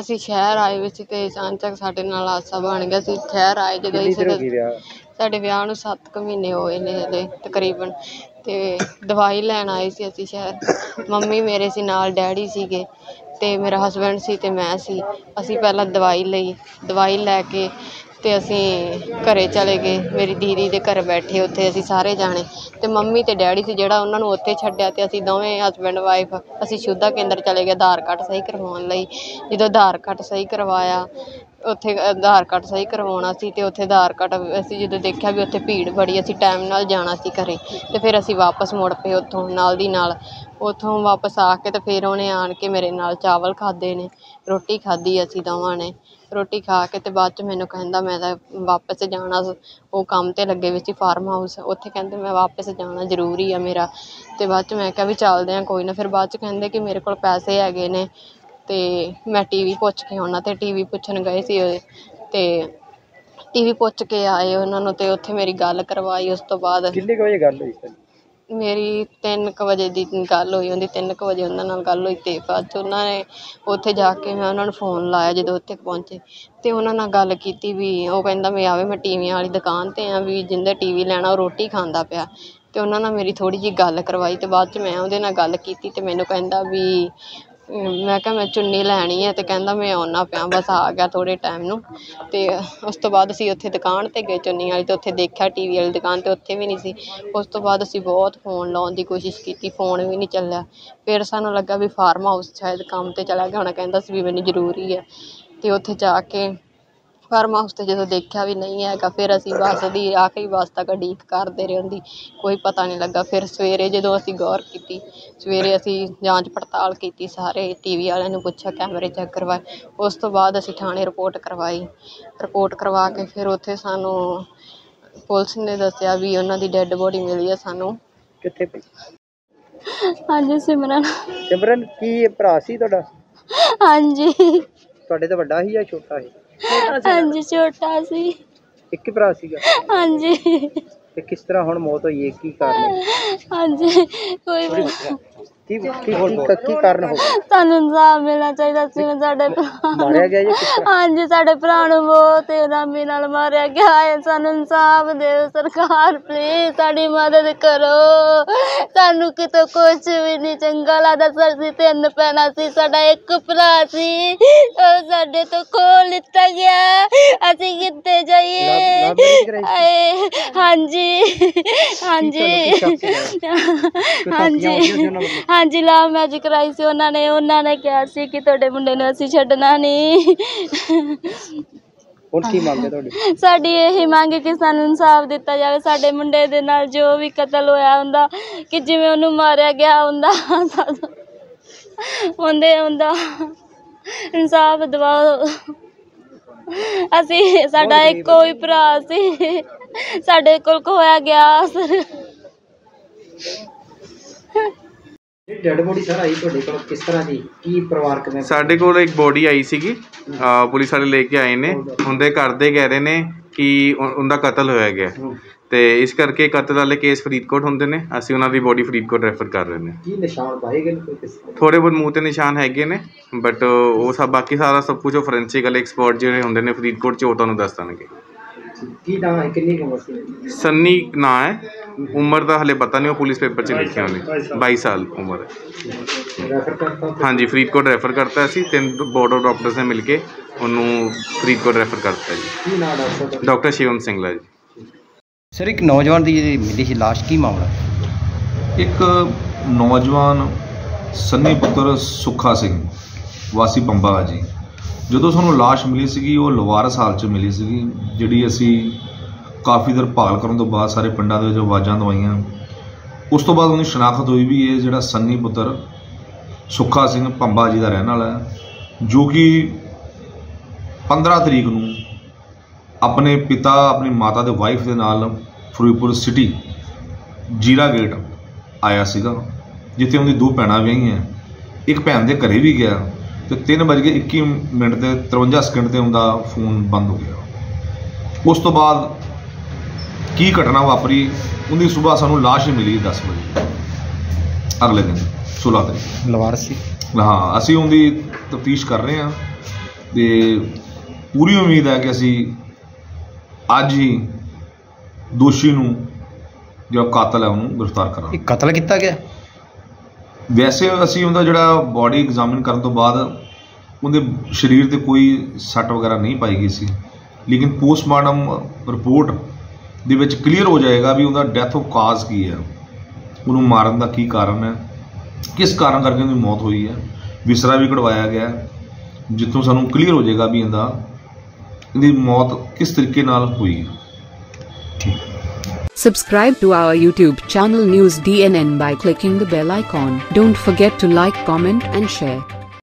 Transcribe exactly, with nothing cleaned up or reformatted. ਅਸੀਂ ਸ਼ਹਿਰ ਆਏ ਹੋਏ ਸੀ ਤੇ ਅਚਾਨਕ ਸਾਡੇ ਨਾਲ ਹਾਦਸਾ ਬਣ ਗਿਆ ਸੀ। ਸ਼ਹਿਰ ਆਏ ਜਦੋਂ ਅਸੀਂ ਸਾਡੇ ਵਿਆਹ ਨੂੰ ਸੱਤ ਕੁ ਮਹੀਨੇ ਹੋਏ ਨੇ ਹਲੇ ਤਕਰੀਬਨ, ਤੇ ਦਵਾਈ ਲੈਣ ਆਏ ਸੀ ਅਸੀਂ ਸ਼ਹਿਰ। ਮੰਮੀ ਮੇਰੇ ਸੀ ਨਾਲ, ਡੈਡੀ ਸੀਗੇ ਤੇ ਮੇਰਾ ਹਸਬੈਂਡ ਸੀ ਤੇ ਮੈਂ ਸੀ। ਅਸੀਂ ਪਹਿਲਾਂ ਦਵਾਈ ਲਈ, ਦਵਾਈ ਲੈ ਕੇ ਤੇ ਅਸੀਂ ਘਰੇ ਚਲੇ ਗਏ। ਮੇਰੀ ਦੀਦੀ ਦੇ ਘਰ ਬੈਠੇ ਉੱਥੇ ਅਸੀਂ ਸਾਰੇ ਜਾਣੇ, ਤੇ ਮੰਮੀ ਤੇ ਡੈਡੀ ਸੀ ਜਿਹੜਾ ਉਹਨਾਂ ਨੂੰ ਉੱਥੇ ਛੱਡਿਆ, ਤੇ ਅਸੀਂ ਦੋਵੇਂ ਹਸਬੈਂਡ ਵਾਈਫ ਅਸੀਂ ਸ਼ੁੱਧਾ ਕੇਂਦਰ ਚਲੇ ਗਏ ਆਧਾਰ ਕਾਰਡ ਸਹੀ ਕਰਵਾਉਣ ਲਈ। ਜਦੋਂ ਆਧਾਰ ਕਾਰਡ ਸਹੀ ਕਰਵਾਇਆ, ਉੱਥੇ ਆਧਾਰ ਕਾਰਡ ਸਹੀ ਕਰਵਾਉਣਾ ਸੀ ਤੇ ਉੱਥੇ ਆਧਾਰ ਕਾਰਡ ਅਸੀਂ ਜਦੋਂ ਦੇਖਿਆ ਵੀ ਉੱਥੇ ਭੀੜ ਬੜੀ, ਅਸੀਂ ਟਾਈਮ ਨਾਲ ਜਾਣਾ ਸੀ ਘਰੇ, ਤੇ ਫਿਰ ਅਸੀਂ ਵਾਪਸ ਮੁੜ ਪਏ ਉੱਥੋਂ ਨਾਲ ਦੀ ਨਾਲ। ਉੱਥੋਂ ਵਾਪਸ ਆ ਕੇ ਤੇ ਫਿਰ ਉਹਨੇ ਆਣ ਕੇ ਮੇਰੇ ਨਾਲ ਚਾਵਲ ਖਾਧੇ ਨੇ, ਰੋਟੀ ਖਾਧੀ ਅਸੀਂ ਦੋਵਾਂ ਨੇ। ਰੋਟੀ ਖਾ ਕੇ ਤੇ ਬਾਅਦ 'ਚ ਮੈਨੂੰ ਕਹਿੰਦਾ ਮੈਂ ਤਾਂ ਵਾਪਸ ਜਾਣਾ, ਉਹ ਕੰਮ 'ਤੇ ਲੱਗੇ ਵਿੱਚ ਸੀ ਫਾਰਮ ਹਾਊਸ, ਉੱਥੇ ਕਹਿੰਦੇ ਮੈਂ ਵਾਪਸ ਜਾਣਾ ਜ਼ਰੂਰੀ ਆ ਮੇਰਾ। ਅਤੇ ਬਾਅਦ 'ਚ ਮੈਂ ਕਿਹਾ ਵੀ ਚੱਲਦੇ ਹਾਂ ਕੋਈ ਨਾ। ਫਿਰ ਬਾਅਦ 'ਚ ਕਹਿੰਦੇ ਕਿ ਮੇਰੇ ਕੋਲ ਪੈਸੇ ਹੈਗੇ ਨੇ ਅਤੇ ਮੈਂ ਟੀ ਵੀ ਪੁੱਛ ਕੇ ਆਉਣਾ, ਅਤੇ ਟੀ ਵੀ ਪੁੱਛਣ ਗਏ ਸੀ ਅਤੇ ਟੀ ਵੀ ਪੁੱਛ ਕੇ ਆਏ ਉਹਨਾਂ ਨੂੰ, ਅਤੇ ਉੱਥੇ ਮੇਰੀ ਗੱਲ ਕਰਵਾਈ। ਉਸ ਤੋਂ ਬਾਅਦ ਕਿੰਨੇ ਕੁ ਵਜੇ ਗੱਲ ਹੋਈ? ਮੇਰੀ ਤਿੰਨ ਕੁ ਵਜੇ ਦੀ ਗੱਲ ਹੋਈ, ਉਹਦੀ ਤਿੰਨ ਕੁ ਵਜੇ ਉਹਨਾਂ ਨਾਲ ਗੱਲ ਹੋਈ। ਅਤੇ ਬਾਅਦ 'ਚ ਉਹਨਾਂ ਨੇ ਉੱਥੇ ਜਾ ਕੇ ਮੈਂ ਉਹਨਾਂ ਨੂੰ ਫੋਨ ਲਾਇਆ ਜਦੋਂ ਉੱਥੇ ਪਹੁੰਚੇ, ਅਤੇ ਉਹਨਾਂ ਨਾਲ ਗੱਲ ਕੀਤੀ ਵੀ ਉਹ ਕਹਿੰਦਾ ਵੀ ਆਵੇ ਮੈਂ ਟੀਵੀਆਂ ਵਾਲੀ ਦੁਕਾਨ 'ਤੇ ਹਾਂ, ਵੀ ਜਿਹਦੇ ਟੀ ਵੀ ਲੈਣਾ ਉਹ ਰੋਟੀ ਖਾਂਦਾ ਪਿਆ, ਅਤੇ ਉਹਨਾਂ ਨਾਲ ਮੇਰੀ ਥੋੜ੍ਹੀ ਜਿਹੀ ਗੱਲ ਕਰਵਾਈ। ਅਤੇ ਬਾਅਦ 'ਚ ਮੈਂ ਉਹਦੇ ਨਾਲ ਗੱਲ ਕੀਤੀ ਅਤੇ ਮੈਨੂੰ ਕਹਿੰਦਾ ਵੀ ਮੈਂ ਕਿਹਾ ਮੈਂ ਚੁੰਨੀ ਲੈਣੀ ਹੈ, ਅਤੇ ਕਹਿੰਦਾ ਮੈਂ ਆਉਣਾ ਪਿਆ, ਬਸ ਆ ਗਿਆ ਥੋੜ੍ਹੇ ਟਾਈਮ ਨੂੰ। ਅਤੇ ਉਸ ਤੋਂ ਬਾਅਦ ਅਸੀਂ ਉੱਥੇ ਦੁਕਾਨ 'ਤੇ ਗਏ ਚੁੰਨੀ ਵਾਲੀ, ਅਤੇ ਉੱਥੇ ਦੇਖਿਆ ਟੀ ਵੀ ਵਾਲੀ ਦੁਕਾਨ, ਅਤੇ ਉੱਥੇ ਵੀ ਨਹੀਂ ਸੀ। ਉਸ ਤੋਂ ਬਾਅਦ ਅਸੀਂ ਬਹੁਤ ਫੋਨ ਲਾਉਣ ਦੀ ਕੋਸ਼ਿਸ਼ ਕੀਤੀ, ਫੋਨ ਵੀ ਨਹੀਂ ਚੱਲਿਆ। ਫਿਰ ਸਾਨੂੰ ਲੱਗਾ ਵੀ ਫਾਰਮ ਹਾਊਸ ਸ਼ਾਇਦ ਕੰਮ 'ਤੇ ਚਲਾ ਗਿਆ ਹੋਣਾ, ਕਹਿੰਦਾ ਸੀ ਵੀ ਮੈਨੂੰ ਜ਼ਰੂਰੀ ਹੈ। ਅਤੇ ਉੱਥੇ ਜਾ ਕੇ ਫਾਰਮ ਹਾਊਸ 'ਤੇ ਜਦੋਂ ਦੇਖਿਆ ਵੀ ਨਹੀਂ ਹੈਗਾ, ਫਿਰ ਅਸੀਂ ਬੱਸ ਦੀ ਆਖਰੀ ਬੱਸ ਤੱਕ ਉਡੀਕ ਕਰਦੇ ਰਹੇ, ਉਹਦੀ ਕੋਈ ਪਤਾ ਨਹੀਂ ਲੱਗਾ। ਫਿਰ ਸਵੇਰੇ ਜਦੋਂ ਅਸੀਂ ਗੌਰ ਕੀਤੀ, ਸਵੇਰੇ ਅਸੀਂ ਜਾਂਚ ਪੜਤਾਲ ਕੀਤੀ, ਸਾਰੇ ਟੀ ਵੀ ਵਾਲਿਆਂ ਨੂੰ ਪੁੱਛਿਆ, ਕੈਮਰੇ ਚੈੱਕ ਕਰਵਾਏ। ਉਸ ਤੋਂ ਬਾਅਦ ਅਸੀਂ ਥਾਣੇ ਰਿਪੋਰਟ ਕਰਵਾਈ। ਰਿਪੋਰਟ ਕਰਵਾ ਕੇ ਫਿਰ ਉੱਥੇ ਸਾਨੂੰ ਪੁਲਿਸ ਨੇ ਦੱਸਿਆ ਵੀ ਉਹਨਾਂ ਦੀ ਡੈੱਡ ਬੋਡੀ ਮਿਲੀ ਹੈ ਸਾਨੂੰ। ਕਿੱਥੇ ਪਈ? ਹਾਂਜੀ ਸਿਮਰਨ। ਸਿਮਰਨ ਕੀ ਭਰਾ ਸੀ ਤੁਹਾਡਾ? ਹਾਂਜੀ। ਤੁਹਾਡੇ ਤੋਂ ਵੱਡਾ ਸੀ ਜਾਂ ਛੋਟਾ ਸੀ? ਹਾਂਜੀ ਛੋਟਾ ਸੀ। ਇੱਕ ਹੀ ਭਰਾ ਸੀਗਾ? ਹਾਂਜੀ। ਤੇ ਕਿਸ ਤਰ੍ਹਾਂ ਹੁਣ ਮੌਤ ਹੋਈ ਹੈ, ਕੀ ਕਾਰਨ ਹੈ? ਹਾਂਜੀ ਕੋਈ ਕੀ ਕੀ ਕੀ ਕਾਰਨ ਹੋ ਗਿਆ? ਤੁਹਾਨੂੰ ਇਨਸਾਫ ਮਿਲਣਾ ਚਾਹੀਦਾ ਸੀ ਸਾਡੇ ਭਰਾ ਨੂੰ। ਮਾਰਿਆ ਗਿਆ ਜੀ? ਹਾਂਜੀ ਸਾਡੇ ਭਰਾ ਨੂੰ ਬਹੁਤ ਰਾਮੀ ਨਾਲ ਮਾਰਿਆ ਗਿਆ ਹੈ। ਸਾਨੂੰ ਇਨਸਾਫ ਦਿਓ ਸਰਕਾਰ, ਪਲੀਜ਼ ਸਾਡੀ ਮਦਦ ਕਰੋ। ਸਾਨੂੰ ਕਿਤੋਂ ਕੁਛ ਵੀ ਨਹੀਂ ਚੰਗਾ ਲੱਗਦਾ। ਅਸੀਂ ਤਿੰਨ ਭੈਣਾਂ ਸੀ, ਸਾਡਾ ਇੱਕ ਭਰਾ ਸੀ, ਉਹ ਸਾਡੇ ਤੋਂ ਖੋਹ ਲਿੱਤਾ ਗਿਆ। ਅਸੀਂ ਕਿੱਥੇ ਜਾਈਏ? ਹਾਂਜੀ ਹਾਂਜੀ ਹਾਂਜੀ ਹਾਂਜੀ ਲਵ ਮੈਰਿਜ ਕਰਾਈ ਸੀ ਉਹਨਾਂ ਨੇ। ਉਹਨਾਂ ਨੇ ਕਿਹਾ ਸੀ ਕਿ ਤੁਹਾਡੇ ਮੁੰਡੇ ਨੂੰ ਅਸੀਂ ਛੱਡਣਾ ਨਹੀਂ। ਹੋਰ ਕੀ ਮੰਗ ਹੈ ਤੁਹਾਡੀ? ਸਾਡੀ ਇਹੀ ਮੰਗ ਕਿ ਸਾਨੂੰ ਇਨਸਾਫ ਦਿੱਤਾ ਜਾਵੇ। ਸਾਡੇ ਮੁੰਡੇ ਦੇ ਨਾਲ ਜੋ ਵੀ ਕਤਲ ਹੋਇਆ ਹੁੰਦਾ, ਕਿ ਜਿਵੇਂ ਉਹਨੂੰ ਮਾਰਿਆ ਗਿਆ ਹੁੰਦਾ, ਉਹਦੇ ਹੁੰਦਾ ਇਨਸਾਫ ਦਿਵਾਓ। ਅਸੀਂ ਸਾਡਾ ਇੱਕੋ ਹੀ ਭਰਾ ਸੀ, ਸਾਡੇ ਕੋਲ ਖੋਇਆ ਗਿਆ। ਡੈਡ ਬੋਡੀ ਸਰ ਆਈ ਤੁਹਾਡੇ ਕੋਲ ਕਿਸ ਤਰ੍ਹਾਂ ਦੀ, ਕੀ ਪਰਿਵਾਰਕ ਨੇ? ਸਾਡੇ ਕੋਲ ਇੱਕ ਬੋਡੀ ਆਈ ਸੀਗੀ, ਪੁਲਿਸ ਵਾਲੇ ਲੈ ਕੇ ਆਏ ਨੇ। ਉਹਦੇ ਘਰ ਦੇ ਕਹਿ ਰਹੇ ਨੇ ਕਿ ਉਹਦਾ ਕਤਲ ਹੋਇਆ ਗਿਆ, ਤੇ ਇਸ ਕਰਕੇ ਕਤਲ ਵਾਲੇ ਕੇਸ ਫਰੀਦਕੋਟ ਹੁੰਦੇ ਨੇ। ਅਸੀਂ ਉਹਨਾਂ ਦੀ ਬੋਡੀ ਫਰੀਦਕੋਟ ਰੈਫਰ ਕਰ ਰਹੇ ਨੇ। ਕੀ ਨਿਸ਼ਾਨ ਪਾਏ ਗਏ ਨੇ? ਥੋੜੇ ਬਹੁਤ ਮੂੰਹ ਤੇ ਨਿਸ਼ਾਨ ਹੈਗੇ ਨੇ, ਬਟ ਉਹ ਸਭ ਬਾਕੀ ਸਾਰਾ ਸਭ ਕੁਝ ਫੋਰੈਂਸਿਕ ਵਾਲੇ ਐਕਸਪਰਟ ਜਿਹੜੇ ਹੁੰਦੇ ਨੇ ਫਰੀਦਕੋਟ 'ਚ ਉਹ ਤੁਹਾਨੂੰ ਦੱਸ ਦੇਣਗੇ। ਕੀ ਨਾਮ ਹੈ, ਕਿੰਨੀ ਉਮਰ ਸੀ? ਸੰਨੀ ਨਾਂ ਹੈ, ਉਮਰ ਦਾ ਹਲੇ ਪਤਾ ਨਹੀਂ, ਉਹ ਪੁਲਿਸ ਪੇਪਰ 'ਚ ਲਿਖਿਆ ਉਹਨੇ। ਬਾਈ ਸਾਲ ਉਮਰ ਹੈ। ਹਾਂਜੀ ਫਰੀਦਕੋਟ ਰੈਫਰ ਕਰਤਾ ਸੀ। ਤਿੰਨ ਬੋਰਡਰ ਡਾਕਟਰਸ ਨੇ ਮਿਲ ਕੇ ਉਹਨੂੰ ਫਰੀਦਕੋਟ ਰੈਫਰ ਕਰਤਾ ਜੀ। ਡਾਕਟਰ ਸ਼ਿਵਮ ਸਿੰਘਲਾ ਜੀ। ਸਰ ਇੱਕ ਨੌਜਵਾਨ ਦੀ ਮਿਲੀ ਸੀ ਲਾਸ਼, ਕੀ ਮਾਮਲਾ? ਇੱਕ ਨੌਜਵਾਨ ਸੰਨੀ ਪੁੱਤਰ ਸੁੱਖਾ ਸਿੰਘ ਵਾਸੀ ਬੰਬਾ ਜੀ, ਜਦੋਂ ਸਾਨੂੰ ਲਾਸ਼ ਮਿਲੀ ਸੀਗੀ ਉਹ ਲਵਾਰਸ ਹਾਲ 'ਚ ਮਿਲੀ ਸੀਗੀ, ਜਿਹੜੀ ਅਸੀਂ ਕਾਫੀ ਦੇਰ ਭਾਲ ਕਰਨ ਤੋਂ ਬਾਅਦ ਸਾਰੇ ਪਿੰਡਾਂ ਦੇ ਵਿੱਚ ਆਵਾਜ਼ਾਂ ਦਵਾਈਆਂ। ਉਸ ਤੋਂ ਬਾਅਦ ਉਹਦੀ ਸ਼ਨਾਖਤ ਹੋਈ ਵੀ ਇਹ ਜਿਹੜਾ ਸੰਨੀ ਪੁੱਤਰ ਸੁੱਖਾ ਸਿੰਘ ਭੰਬਾ ਜੀ ਦਾ ਰਹਿਣ ਵਾਲਾ ਹੈ, ਜੋ ਕਿ ਪੰਦਰਾਂ ਤਰੀਕ ਨੂੰ ਆਪਣੇ ਪਿਤਾ, ਆਪਣੀ ਮਾਤਾ ਦੇ ਵਾਈਫ ਦੇ ਨਾਲ ਫਰੀਦਕੋਟ ਸਿਟੀ ਜੀਰਾ ਗੇਟ ਆਇਆ ਸੀਗਾ, ਜਿੱਥੇ ਉਹਦੀ ਦੋ ਭੈਣਾਂ ਵਿਆਹੀਆਂ। ਇੱਕ ਭੈਣ ਦੇ ਘਰੇ ਵੀ ਗਿਆ ਤੇ ਤਿੰਨ ਵੱਜ ਕੇ ਇੱਕੀ ਮਿੰਟ ਤੇ ਤਰਵੰਜਾ ਸਕਿੰਟ 'ਤੇ ਉਹਦਾ ਫੋਨ ਬੰਦ ਹੋ ਗਿਆ। ਉਸ ਤੋਂ ਬਾਅਦ ਕੀ ਘਟਨਾ ਵਾਪਰੀ, ਉਹਦੀ ਸੁਬਾਹ ਸਾਨੂੰ ਲਾਸ਼ ਹੀ ਮਿਲੀ ਦਸ ਵਜੇ ਅਗਲੇ ਦਿਨ ਸੋਲਾਂ ਤਰੀਕ। ਲਵਾਰਸ ਸੀ ਹਾਂ। ਅਸੀਂ ਉਹਦੀ ਤਫਤੀਸ਼ ਕਰ ਰਹੇ ਹਾਂ, तो पूरी उम्मीद है कि असी अज ही दोषी नूं जो कातल है उन्होंने गिरफ्तार करांगे। कतल किया गया वैसे असी उनका जोड़ा बॉडी एग्जामिन करने तो बाद उनके शरीर पर कोई सट वगैरह नहीं पाई गई सी, लेकिन पोस्टमार्टम रिपोर्ट दे विच क्लीयर हो जाएगा भी उनका डैथ ऑफ काज की है, उन्होंने मारन का की कारण है, किस कारण करके उनकी मौत हुई है। विसरा भी कढ़वाया गया है जितों सानू क्लीयर हो जाएगा भी इनका इनकी मौत किस तरीके नाल हुई है। Subscribe to our YouTube channel News D N N by clicking the bell icon. Don't forget to like, comment and share.